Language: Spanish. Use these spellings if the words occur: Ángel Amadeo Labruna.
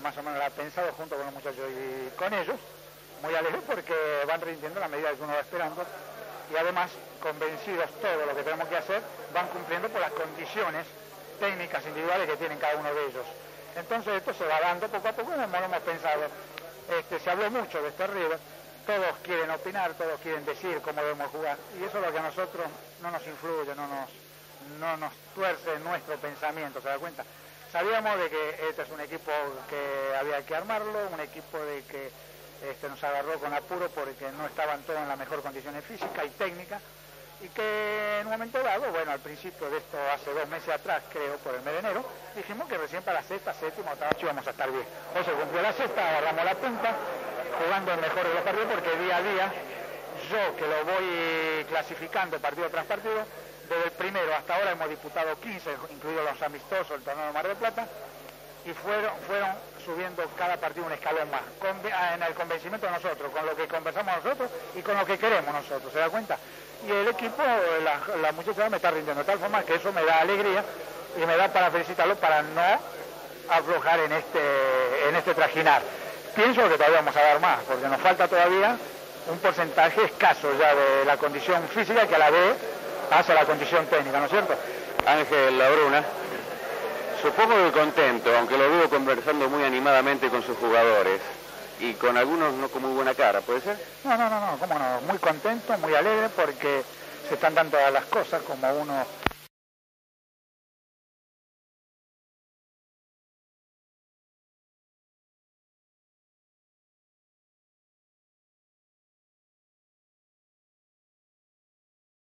más o menos la ha pensado junto con los muchachos y con ellos, muy alegres porque van rindiendo la medida que uno va esperando y además convencidos todo lo que tenemos que hacer, van cumpliendo por las condiciones técnicas individuales que tienen cada uno de ellos. Entonces esto se va dando poco a poco, como lo hemos pensado. Se habló mucho de este River, todos quieren opinar, todos quieren decir cómo debemos jugar y eso es lo que a nosotros no nos influye, no nos tuerce nuestro pensamiento, ¿se da cuenta? Sabíamos de que este es un equipo que había que armarlo, un equipo de que nos agarró con apuro porque no estaban todos en las mejores condiciones físicas y técnicas y que en un momento dado, bueno, al principio de esto hace 2 meses atrás, creo, por el mes de enero, dijimos que recién para la sexta, séptima, octava noche íbamos a estar bien. O se cumplió la sexta, agarramos la punta, jugando el mejor de los partidos porque día a día, yo que lo voy clasificando partido tras partido, desde el primero hasta ahora hemos disputado 15, incluidos los amistosos, el torneo de Mar del Plata, y fueron subiendo cada partido un escalón más, en el convencimiento de nosotros, con lo que conversamos nosotros y con lo que queremos nosotros, ¿se da cuenta? Y el equipo, la muchacha me está rindiendo, de tal forma que eso me da alegría y me da para felicitarlo, para no aflojar en este trajinar. Pienso que todavía vamos a dar más, porque nos falta todavía un porcentaje escaso ya de la condición física que a la vez hace la condición técnica, ¿no es cierto? Ángel Labruna, supongo que contento, aunque lo veo conversando muy animadamente con sus jugadores y con algunos no con muy buena cara, ¿puede ser? No, cómo no, muy contento, muy alegre porque se están dando las cosas como uno